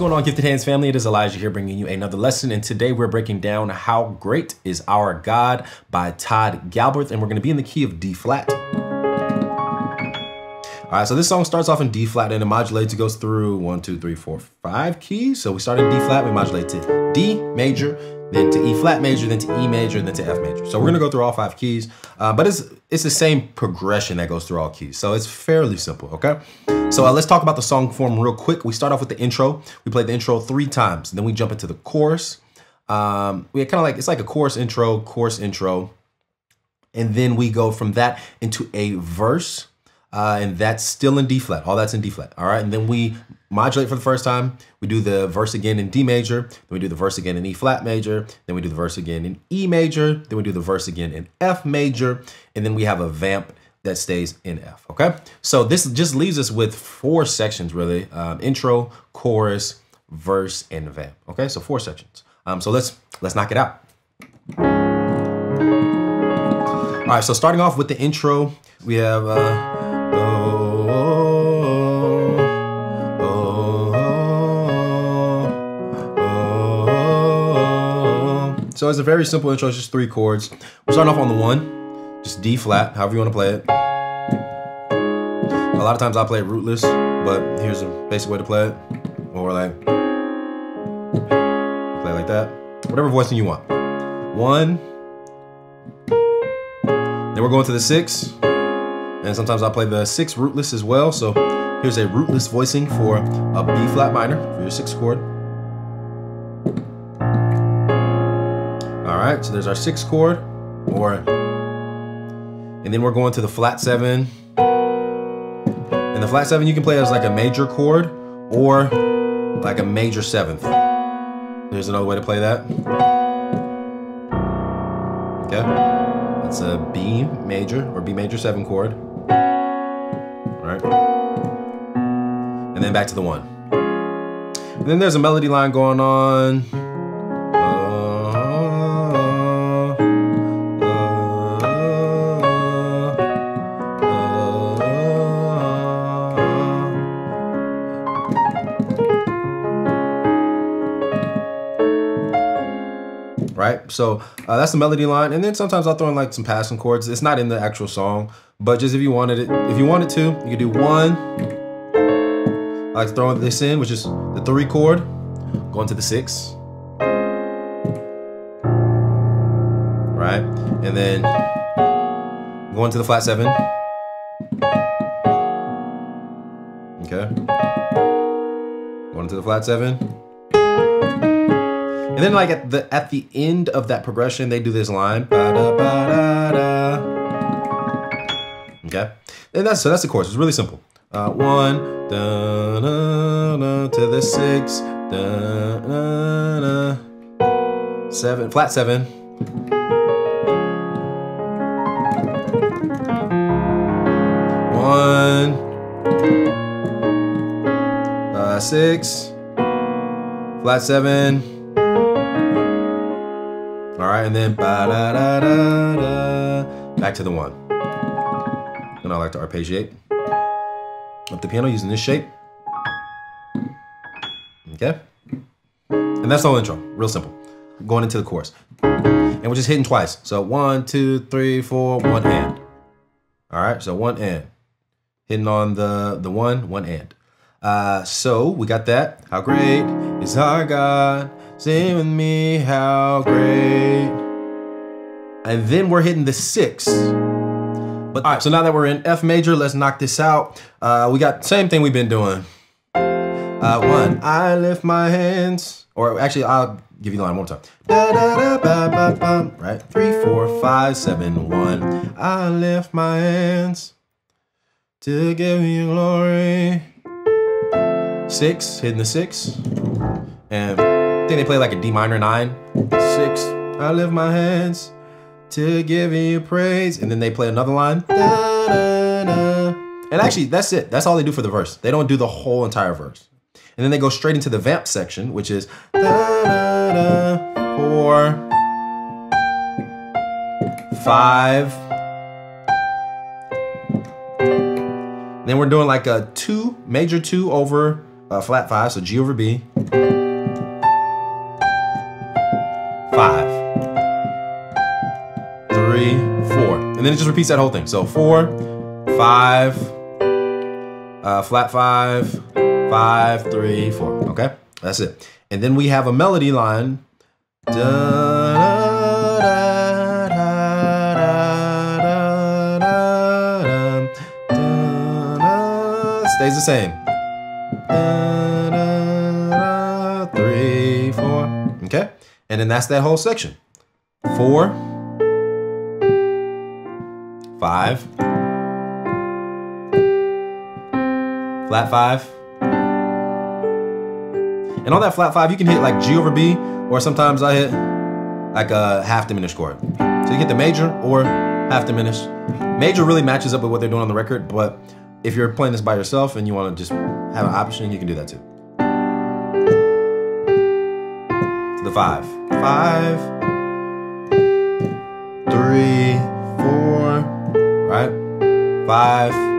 going on, Gifted Hands family? It is Elijah here bringing you another lesson, and today we're breaking down How Great Is Our God by Todd Galberth, and we're going to be in the key of D flat. All right, so this song starts off in D flat and it modulates. It goes through 1, 2, 3, 4, 5 keys. So we start in D flat, we modulate to D major, then to E flat major, then to E major, then to F major. So we're gonna go through all 5 keys, but it's the same progression that goes through all keys. So it's fairly simple, okay? So let's talk about the song form real quick. We start off with the intro. We play the intro 3 times, then we jump into the chorus. We kind of like, it's like a chorus intro, and then we go from that into a verse. And that's still in D flat, all that's in D flat, all right? And then we modulate for the first time, we do the verse again in D major, then we do the verse again in E flat major, then we do the verse again in E major, then we do the verse again in F major, and then we have a vamp that stays in F, okay? So this just leaves us with 4 sections really, intro, chorus, verse, and vamp, okay? So 4 sections. So let's knock it out. All right, so starting off with the intro, we have, So it's a very simple intro, it's just 3 chords. We're starting off on the 1, just D flat, however you want to play it. A lot of times I play it rootless, but here's a basic way to play it. Or like, play like that. Whatever voicing you want. 1. Then we're going to the 6. And sometimes I play the 6 rootless as well. So here's a rootless voicing for a B flat minor, for your 6th chord. All right, so there's our 6th chord, and then we're going to the flat 7. And the flat 7 you can play as like a major chord or like a major 7th. There's another way to play that. Okay, that's a B major or B major 7 chord. All right, and then back to the 1. And then there's a melody line going on. Right, so that's the melody line, and then sometimes I'll throw in like some passing chords. It's not in the actual song, but just if you wanted to, you could do 1. I like throwing this in, which is the 3 chord, going to the 6. Right, and then going to the flat 7. Okay, going to the flat 7. And then like at the end of that progression, they do this line. Ba-da-ba-da-da. Okay, and that's the chorus. It's really simple. 1 da, na, na, to the 6 da, na, na. 7 flat 7. One 6 flat 7. All right, and then ba-da-da-da-da, back to the 1. And I like to arpeggiate up the piano using this shape. Okay? And that's the whole intro, real simple. Going into the chorus. And we're just hitting twice. So 1, 2, 3, 4, 1 and. All right, so 1 and. Hitting on the 1 and. So we got that. How great is our God? Sing with me, how great. And then we're hitting the 6. But all right, so now that we're in F major, let's knock this out. We got same thing we've been doing. 1, I lift my hands, or actually I'll give you the line one time. Da, da, da, ba, ba, ba. Right, 3, 4, 5, 7, 1. I lift my hands to give you glory. 6, hitting the 6. And I think they play like a D minor 9, 6. I lift my hands to give you praise, and then they play another line. Da, da, da. And actually, that's it. That's all they do for the verse. They don't do the whole entire verse. And then they go straight into the vamp section, which is da, da, da, 4, 5. Then we're doing like a 2 major 2 over flat 5, so G over B. 5, 3, 4. And then it just repeats that whole thing. So 4, 5, flat 5, 5, 3, 4. Okay, that's it. And then we have a melody line. Stays the same. 3, 4. Okay, and then that's that whole section. 4, 5, flat 5. And on that flat 5, you can hit like G over B, or sometimes I hit like a half diminished chord. So you get the major or half diminished. Major really matches up with what they're doing on the record, but if you're playing this by yourself and you want to just have an option, you can do that too. To the 5. 5, 3, 4, right? 5.